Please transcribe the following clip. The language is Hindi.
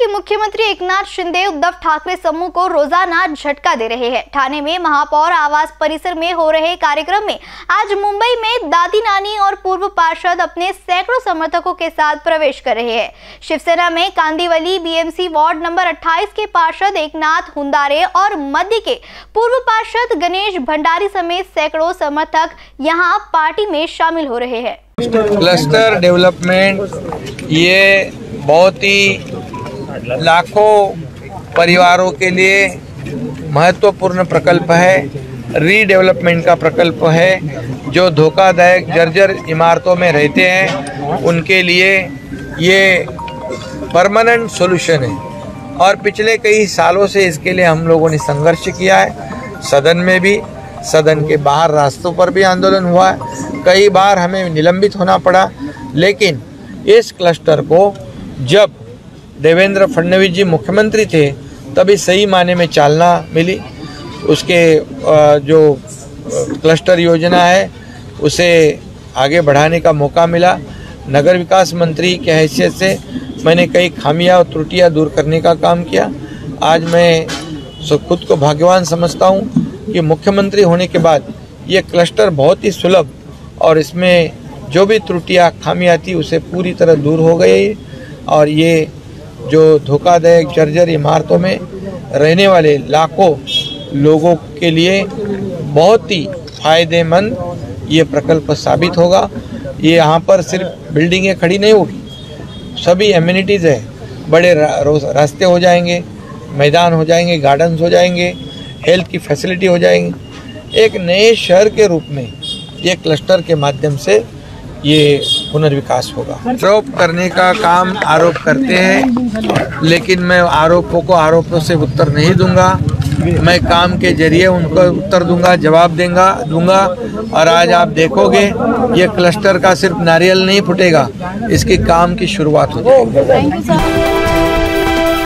कि मुख्यमंत्री एकनाथ शिंदे उद्धव ठाकरे समूह को रोजाना झटका दे रहे हैं। ठाणे में महापौर आवास परिसर में हो रहे कार्यक्रम में आज मुंबई में दादी नानी और पूर्व पार्षद अपने सैकड़ों समर्थकों के साथ प्रवेश कर रहे हैं। शिवसेना में कांदिवली बीएमसी वार्ड नंबर 28 के पार्षद एकनाथ हुंदारे और मध्य के पूर्व पार्षद गणेश भंडारी समेत सैकड़ों समर्थक यहां पार्टी में शामिल हो रहे हैं। क्लस्टर डेवलपमेंट ये बहुत ही लाखों परिवारों के लिए महत्वपूर्ण प्रकल्प है, रीडेवलपमेंट का प्रकल्प है। जो धोखादायक जर्जर इमारतों में रहते हैं उनके लिए ये परमानेंट सॉल्यूशन है और पिछले कई सालों से इसके लिए हम लोगों ने संघर्ष किया है। सदन में भी, सदन के बाहर रास्तों पर भी आंदोलन हुआ, कई बार हमें निलंबित होना पड़ा। लेकिन इस क्लस्टर को जब देवेंद्र फडणवीस जी मुख्यमंत्री थे तभी सही मायने में चालना मिली। उसके जो क्लस्टर योजना है उसे आगे बढ़ाने का मौका मिला। नगर विकास मंत्री की हैसियत से मैंने कई खामियां और त्रुटियां दूर करने का काम किया। आज मैं खुद को भाग्यवान समझता हूं कि मुख्यमंत्री होने के बाद ये क्लस्टर बहुत ही सुलभ और इसमें जो भी त्रुटियां खामियां थी उसे पूरी तरह दूर हो गई और ये जो धोखादायक जर्जर इमारतों में रहने वाले लाखों लोगों के लिए बहुत ही फायदेमंद ये प्रकल्प साबित होगा। ये यहाँ पर सिर्फ बिल्डिंगें खड़ी नहीं होगी, सभी एमिनिटीज़ है, बड़े रास्ते हो जाएंगे, मैदान हो जाएंगे, गार्डन्स हो जाएंगे, हेल्थ की फैसिलिटी हो जाएंगी। एक नए शहर के रूप में ये क्लस्टर के माध्यम से ये पुनर्विकास होगा। आरोप करने का काम आरोप करते हैं, लेकिन मैं आरोपों को आरोपों से उत्तर नहीं दूंगा। मैं काम के जरिए उनको उत्तर दूंगा, जवाब दूंगा। और आज आप देखोगे ये क्लस्टर का सिर्फ नारियल नहीं फूटेगा, इसके काम की शुरुआत होगी।